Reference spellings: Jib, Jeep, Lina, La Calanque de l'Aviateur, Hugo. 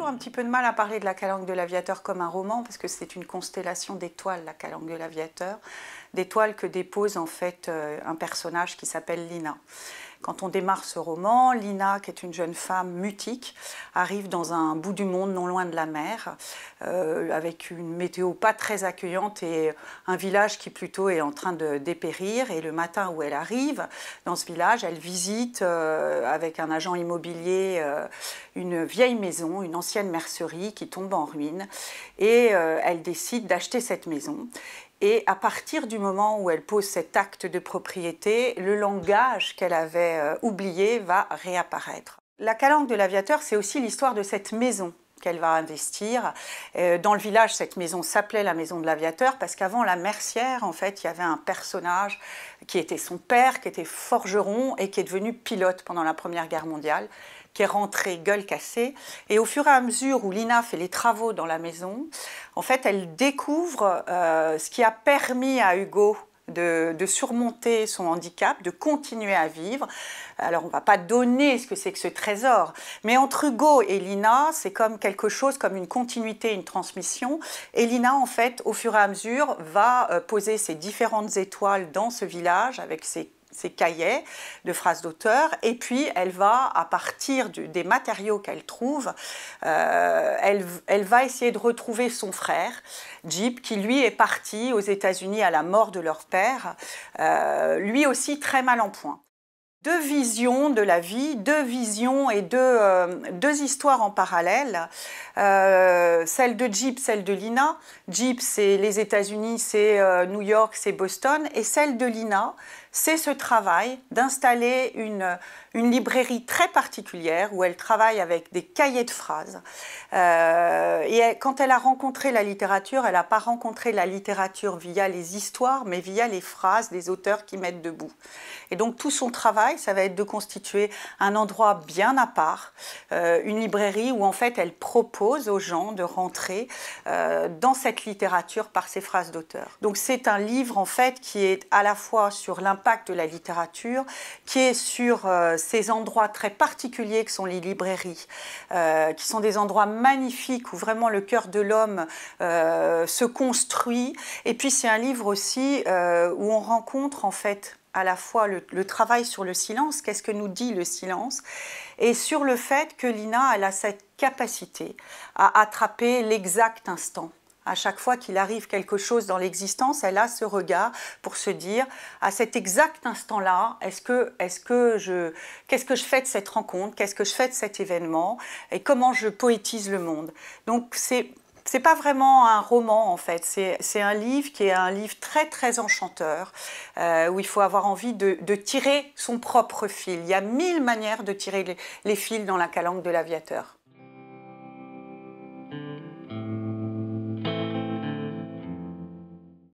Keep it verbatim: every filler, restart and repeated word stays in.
toujours un petit peu de mal à parler de La Calanque de l'Aviateur comme un roman, parce que c'est une constellation d'étoiles, La Calanque de l'Aviateur, d'étoiles que dépose en fait euh, un personnage qui s'appelle Lina. Quand on démarre ce roman, Lina, qui est une jeune femme mutique, arrive dans un bout du monde non loin de la mer, euh, avec une météo pas très accueillante et un village qui plutôt est en train de dépérir. Et le matin où elle arrive, dans ce village, elle visite euh, avec un agent immobilier euh, une vieille maison, une ancienne mercerie qui tombe en ruine. Et euh, elle décide d'acheter cette maison. Et à partir du moment où elle pose cet acte de propriété, le langage qu'elle avait euh, oublié va réapparaître. La Calanque de l'Aviateur, c'est aussi l'histoire de cette maison qu'elle va investir. Euh, dans le village, cette maison s'appelait la maison de l'Aviateur parce qu'avant la mercière, en fait, il y avait un personnage qui était son père, qui était forgeron et qui est devenu pilote pendant la Première Guerre mondiale, qui est rentrée gueule cassée. Et au fur et à mesure où Lina fait les travaux dans la maison, en fait, elle découvre euh, ce qui a permis à Hugo de, de surmonter son handicap, de continuer à vivre. Alors, on ne va pas donner ce que c'est que ce trésor, mais entre Hugo et Lina, c'est comme quelque chose, comme une continuité, une transmission. Et Lina, en fait, au fur et à mesure, va poser ses différentes étoiles dans ce village avec ses ses cahiers de phrases d'auteur, et puis elle va, à partir du, des matériaux qu'elle trouve, euh, elle, elle va essayer de retrouver son frère, Jib, qui lui est parti aux États-Unis à la mort de leur père, euh, lui aussi très mal en point. Deux visions de la vie, deux visions et deux, euh, deux histoires en parallèle. Euh, celle de Jeep, celle de Lina. Jeep, c'est les États-Unis, c'est euh, New York, c'est Boston. Et celle de Lina, c'est ce travail d'installer une, une librairie très particulière où elle travaille avec des cahiers de phrases. Euh, et elle, quand elle a rencontré la littérature, elle n'a pas rencontré la littérature via les histoires, mais via les phrases des auteurs qui mettent debout. Et donc tout son travail, ça va être de constituer un endroit bien à part, euh, une librairie où en fait elle propose aux gens de rentrer euh, dans cette littérature par ses phrases d'auteur. Donc c'est un livre en fait qui est à la fois sur l'impact de la littérature, qui est sur euh, ces endroits très particuliers que sont les librairies, euh, qui sont des endroits magnifiques où vraiment le cœur de l'homme euh, se construit. Et puis c'est un livre aussi euh, où on rencontre en fait à la fois le, le travail sur le silence, qu'est-ce que nous dit le silence, et sur le fait que Lina, elle a cette capacité à attraper l'exact instant. À chaque fois qu'il arrive quelque chose dans l'existence, elle a ce regard pour se dire, à cet exact instant-là, est-ce que, est-ce que je, qu'est-ce que je fais de cette rencontre, qu'est-ce que je fais de cet événement, et comment je poétise le monde. Donc c'est... C'est pas vraiment un roman en fait, c'est un livre qui est un livre très très enchanteur, euh, où il faut avoir envie de, de tirer son propre fil. Il y a mille manières de tirer les, les fils dans La Calanque de l'Aviateur.